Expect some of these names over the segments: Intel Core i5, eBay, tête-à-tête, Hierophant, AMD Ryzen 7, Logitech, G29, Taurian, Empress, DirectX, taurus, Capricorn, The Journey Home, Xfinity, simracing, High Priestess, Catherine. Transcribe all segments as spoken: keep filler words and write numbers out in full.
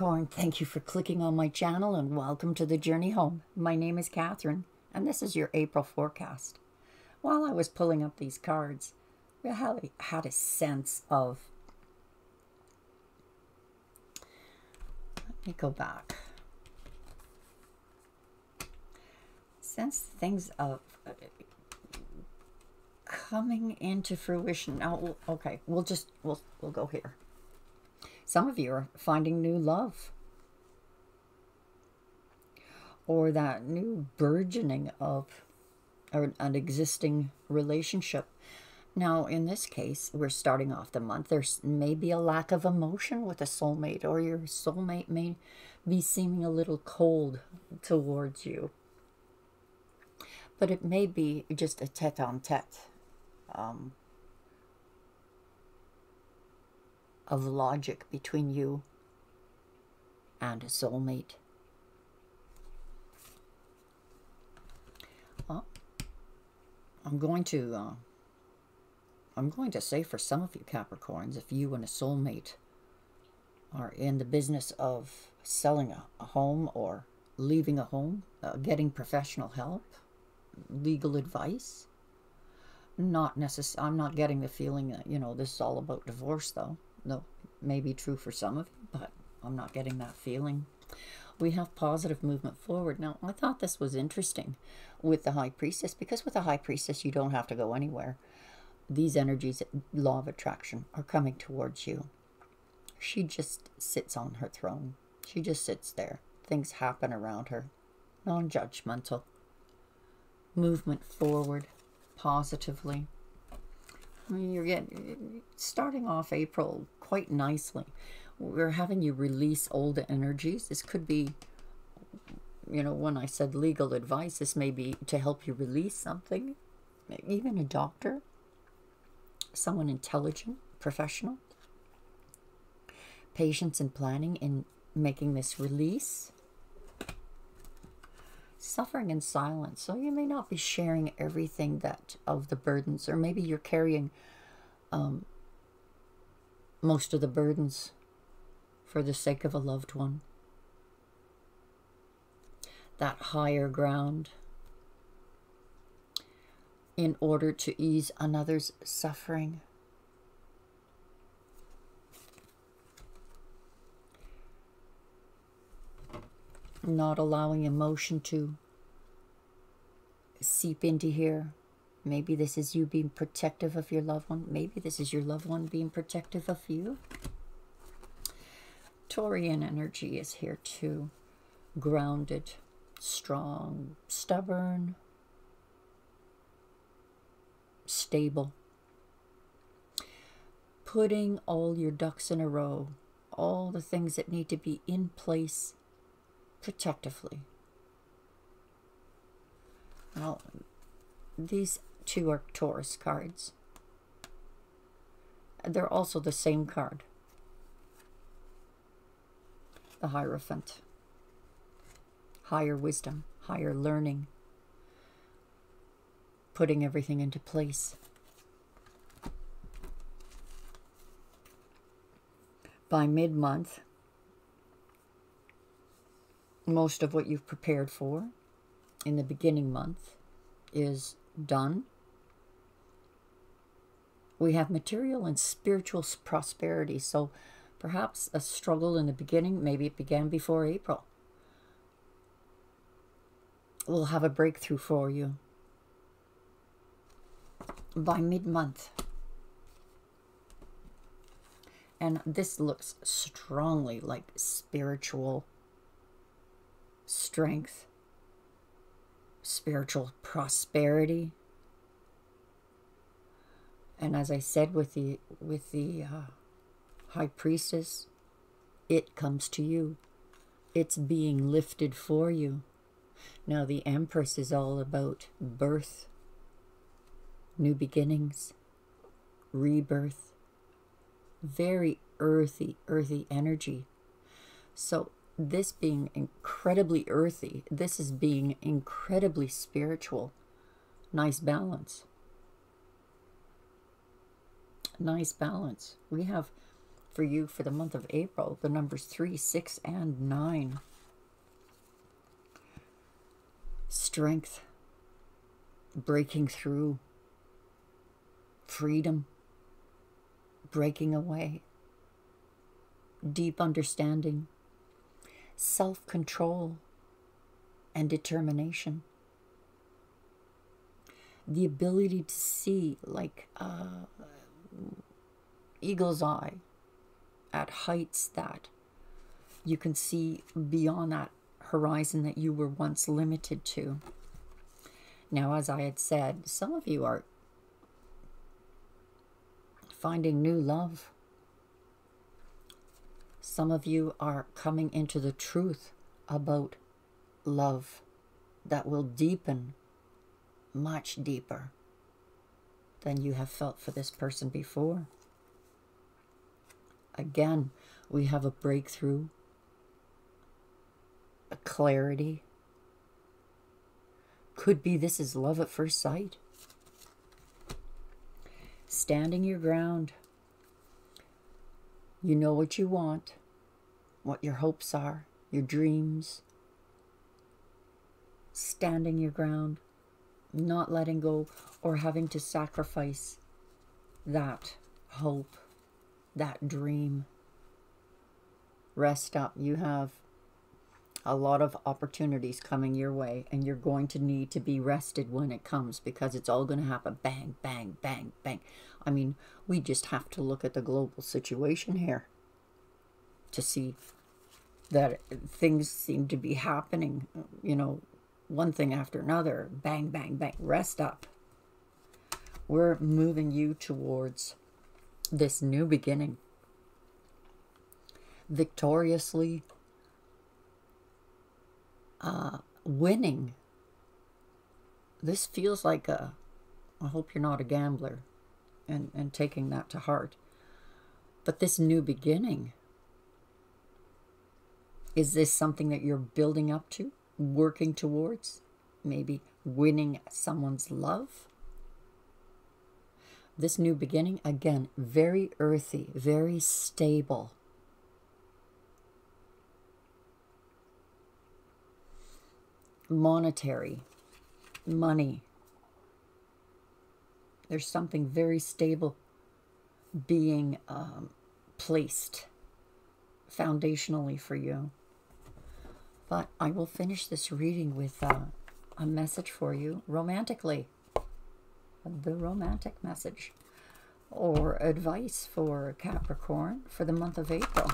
Capricorn, thank you for clicking on my channel and welcome to the journey home. My name is Catherine and this is your April forecast. While I was pulling up these cards, I had a sense of... Let me go back. Sense things of coming into fruition. Oh, okay, we'll just, we'll, we'll go here. Some of you are finding new love, or that new burgeoning of or an existing relationship. Now, in this case, we're starting off the month. There's maybe a lack of emotion with a soulmate, or your soulmate may be seeming a little cold towards you. But it may be just a tête-à-tête um, of logic between you and a soulmate. Well, I'm going to uh, I'm going to say for some of you Capricorns, if you and a soulmate are in the business of selling a, a home or leaving a home, uh, getting professional help, legal advice, not necess- I'm not getting the feeling that, you know, this is all about divorce though. No, may be true for some of you, but I'm not getting that feeling. We have positive movement forward. Now, I thought this was interesting with the High Priestess, because with the High Priestess, you don't have to go anywhere. These energies, law of attraction, are coming towards you. She just sits on her throne. She just sits there. Things happen around her. Non-judgmental. Movement forward positively. I mean, you're getting, starting off April quite nicely. We're having you release old energies. This could be, you know, when I said legal advice, this may be to help you release something. Even a doctor, someone intelligent, professional. Patience and planning in making this release. Suffering in silence. So you may not be sharing everything that of the burdens, or maybe you're carrying um, most of the burdens for the sake of a loved one. That higher ground in order to ease another's suffering. Not allowing emotion to seep into here. Maybe this is you being protective of your loved one. Maybe this is your loved one being protective of you. Taurian energy is here too. Grounded, strong, stubborn, stable. Putting all your ducks in a row. All the things that need to be in place protectively. Now, these two are Taurus cards. They're also the same card, the Hierophant. Higher wisdom, higher learning, putting everything into place. By mid-month, most of what you've prepared for in the beginning month is done. We have material and spiritual prosperity. So perhaps a struggle in the beginning, maybe it began before April. We'll have a breakthrough for you by mid-month. And this looks strongly like spiritual strength, spiritual prosperity. And as I said with the with the uh, High Priestess, it comes to you. It's being lifted for you. Now the Empress is all about birth, new beginnings, rebirth, very earthy, earthy energy. So this being incredibly earthy, this is being incredibly spiritual. Nice balance. Nice balance. We have for you for the month of April, the numbers three, six, and nine. Strength, breaking through, freedom, breaking away, deep understanding, self-control, and determination. The ability to see like uh, eagle's eye at heights that you can see beyond that horizon that you were once limited to. Now, as I had said, some of you are finding new love. Some of you are coming into the truth about love that will deepen much deeper than you have felt for this person before. Again, we have a breakthrough, a clarity. Could be this is love at first sight. Standing your ground. You know what you want, what your hopes are, your dreams. Standing your ground, not letting go or having to sacrifice that hope, that dream. Rest up. You have a lot of opportunities coming your way, and you're going to need to be rested when it comes, because it's all going to happen bang, bang, bang, bang. I mean, we just have to look at the global situation here to see that things seem to be happening, you know, one thing after another. Bang, bang, bang. Rest up. We're moving you towards this new beginning. Victoriously uh, winning. This feels like a, I hope you're not a gambler and, and taking that to heart. But this new beginning, is this something that you're building up to? Working towards, maybe winning someone's love. This new beginning, again, very earthy, very stable. Monetary, money. There's something very stable being um, placed foundationally for you. But I will finish this reading with uh, a message for you romantically. The romantic message or advice for Capricorn for the month of April.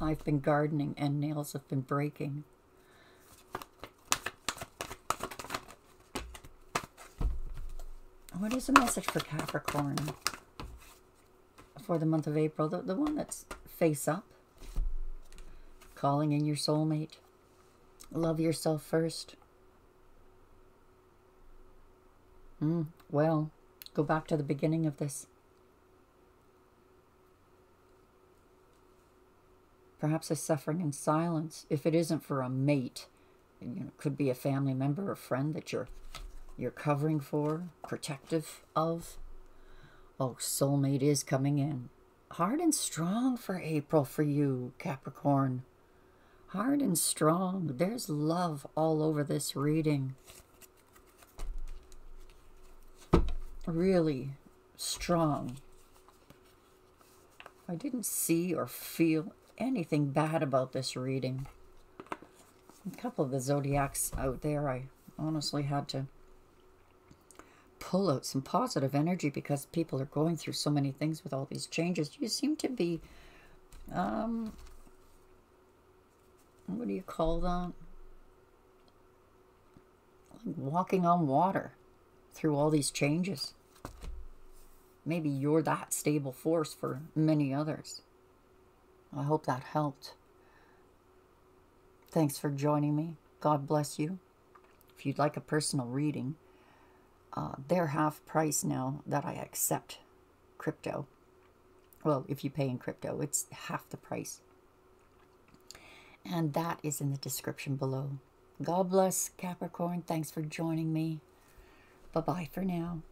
I've been gardening and nails have been breaking. What is the message for Capricorn? For the month of April, the, the one that's face up, calling in your soulmate, love yourself first. Mm, well, go back to the beginning of this. Perhaps a suffering in silence, if it isn't for a mate, you know, it could be a family member or friend that you're you're covering for, protective of. Oh, soulmate is coming in. Hard and strong for April for you, Capricorn. Hard and strong. There's love all over this reading. Really strong. I didn't see or feel anything bad about this reading. A couple of the zodiacs out there, I honestly had to pull out some positive energy because people are going through so many things with all these changes. You seem to be, um, what do you call that? Walking on water through all these changes. Maybe you're that stable force for many others. I hope that helped. Thanks for joining me. God bless you. If you'd like a personal reading, Uh, they're half price now that I accept crypto. Well, if you pay in crypto, it's half the price. And that is in the description below. God bless, Capricorn. Thanks for joining me. Bye-bye for now.